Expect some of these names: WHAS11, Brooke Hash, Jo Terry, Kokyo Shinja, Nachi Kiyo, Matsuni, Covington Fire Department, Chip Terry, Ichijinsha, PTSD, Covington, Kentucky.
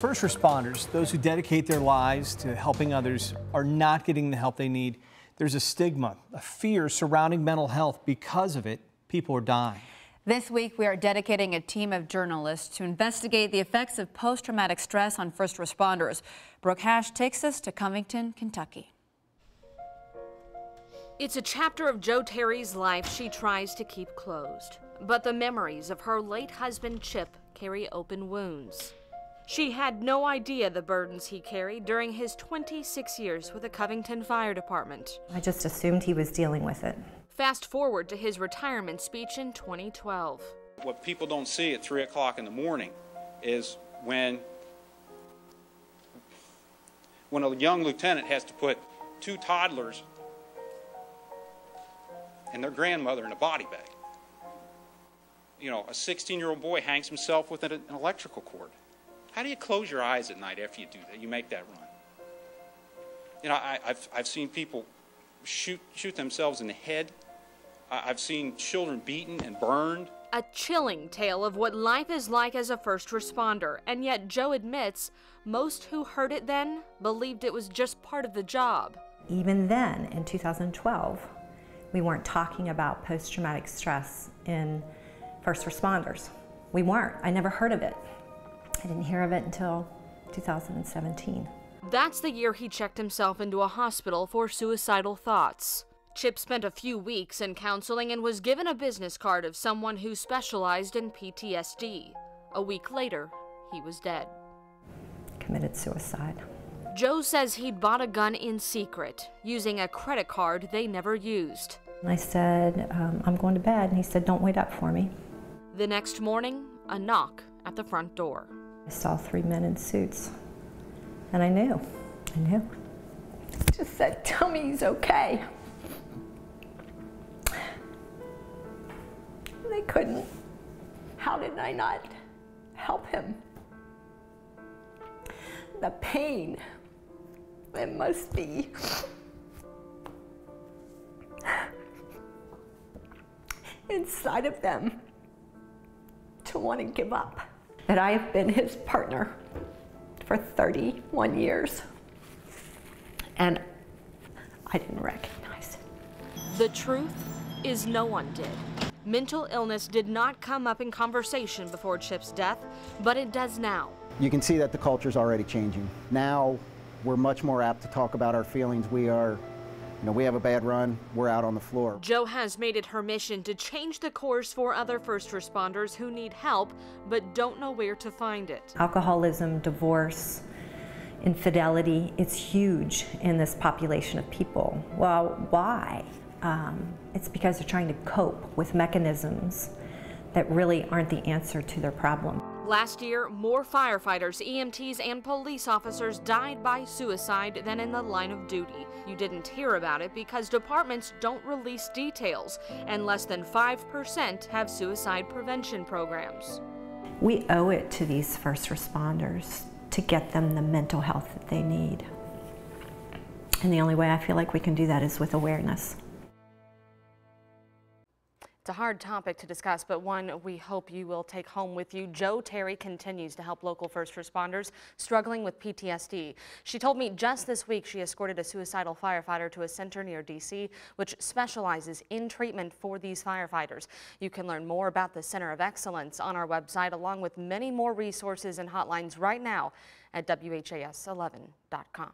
First responders, those who dedicate their lives to helping others, are not getting the help they need. There's a stigma, a fear surrounding mental health. Because of it, people are dying. This week, we are dedicating a team of journalists to investigate the effects of post-traumatic stress on first responders. Brooke Hash takes us to Covington, Kentucky. It's a chapter of Jo Terry's life she tries to keep closed, but the memories of her late husband, Chip, carry open wounds. She had no idea the burdens he carried during his 26 years with the Covington Fire Department. I just assumed he was dealing with it. Fast forward to his retirement speech in 2012. What people don't see at 3 o'clock in the morning is when a young lieutenant has to put two toddlers and their grandmother in a body bag. You know, a 16-year-old boy hangs himself with an electrical cord. How do you close your eyes at night after you do that? You make that run. You know, I've seen people shoot themselves in the head. I've seen children beaten and burned. A chilling tale of what life is like as a first responder, and yet Jo admits most who heard it then believed it was just part of the job. Even then, in 2012, we weren't talking about post-traumatic stress in first responders. We weren't. I never heard of it. I didn't hear of it until 2017. That's the year he checked himself into a hospital for suicidal thoughts. Chip spent a few weeks in counseling and was given a business card of someone who specialized in PTSD. A week later, he was dead. Committed suicide. Jo says he'd bought a gun in secret, using a credit card they never used. And I said, I'm going to bed, and he said, don't wait up for me. The next morning, a knock at the front door. I saw three men in suits, and I knew. I just said, tell me he's okay. They couldn't. How did I not help him? The pain, it must be. Inside of them to want to give up. That I have been his partner for 31 years, and I didn't recognize it. The truth is no one did. Mental illness did not come up in conversation before Chip's death, but it does now. You can see that the culture's already changing. Now we're much more apt to talk about our feelings. We have a bad run, we're out on the floor. Jo has made it her mission to change the course for other first responders who need help but don't know where to find it. Alcoholism, divorce, infidelity, it's huge in this population of people. Well, why? It's because they're trying to cope with mechanisms that really aren't the answer to their problem. Last year, more firefighters, EMTs, and police officers died by suicide than in the line of duty. You didn't hear about it because departments don't release details, and less than 5% have suicide prevention programs. We owe it to these first responders to get them the mental health that they need. And the only way I feel like we can do that is with awareness. It's a hard topic to discuss, but one we hope you will take home with you. Jo Terry continues to help local first responders struggling with PTSD. She told me just this week she escorted a suicidal firefighter to a center near D.C., which specializes in treatment for these firefighters. You can learn more about the Center of Excellence on our website, along with many more resources and hotlines right now at WHAS11.com.